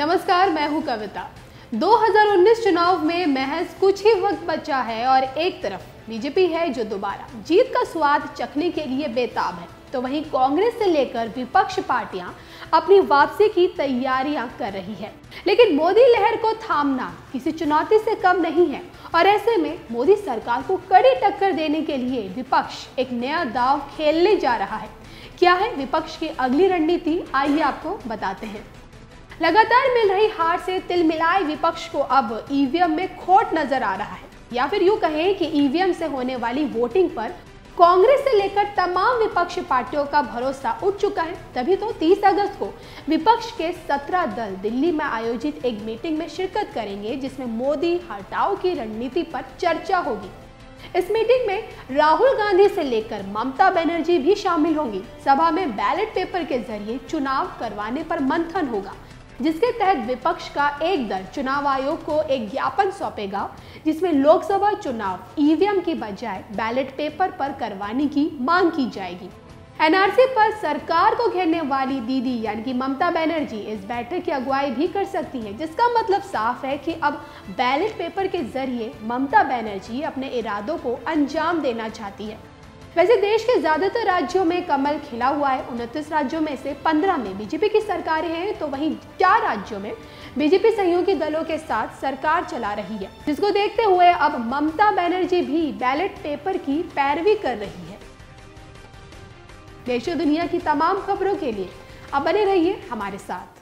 नमस्कार, मैं हूं कविता। 2019 चुनाव में महज कुछ ही वक्त बचा है और एक तरफ बीजेपी है जो दोबारा जीत का स्वाद चखने के लिए बेताब है, तो वहीं कांग्रेस से लेकर विपक्ष पार्टियां अपनी वापसी की तैयारियां कर रही है। लेकिन मोदी लहर को थामना किसी चुनौती से कम नहीं है और ऐसे में मोदी सरकार को कड़ी टक्कर देने के लिए विपक्ष एक नया दांव खेलने जा रहा है। क्या है विपक्ष की अगली रणनीति, आइए आपको बताते हैं। लगातार मिल रही हार से तिलमिलाए विपक्ष को अब ईवीएम में खोट नजर आ रहा है, या फिर यूं कहें कि ईवीएम से होने वाली वोटिंग पर कांग्रेस से लेकर तमाम विपक्षी पार्टियों का भरोसा उठ चुका है। तभी तो 30 अगस्त को विपक्ष के 17 दल दिल्ली में आयोजित एक मीटिंग में शिरकत करेंगे, जिसमें मोदी हटाओ की रणनीति पर चर्चा होगी। इस मीटिंग में राहुल गांधी से लेकर ममता बनर्जी भी शामिल होंगी। सभा में बैलेट पेपर के जरिए चुनाव करवाने पर मंथन होगा, जिसके तहत विपक्ष का एक दल चुनाव आयोग को एक ज्ञापन सौंपेगा, जिसमें लोकसभा चुनाव ईवीएम की बजाय बैलेट पेपर पर करवाने की मांग की जाएगी। एनआरसी पर सरकार को घेरने वाली दीदी यानी कि ममता बनर्जी इस बैठक की अगुवाई भी कर सकती है, जिसका मतलब साफ है कि अब बैलेट पेपर के जरिए ममता बनर्जी अपने इरादों को अंजाम देना चाहती है। वैसे देश के ज्यादातर राज्यों में कमल खिला हुआ है। 29 राज्यों में से 15 में बीजेपी की सरकारें हैं, तो वहीं 4 राज्यों में बीजेपी सहयोगी दलों के साथ सरकार चला रही है, जिसको देखते हुए अब ममता बनर्जी भी बैलेट पेपर की पैरवी कर रही है। देश और दुनिया की तमाम खबरों के लिए अब बने रहिए हमारे साथ।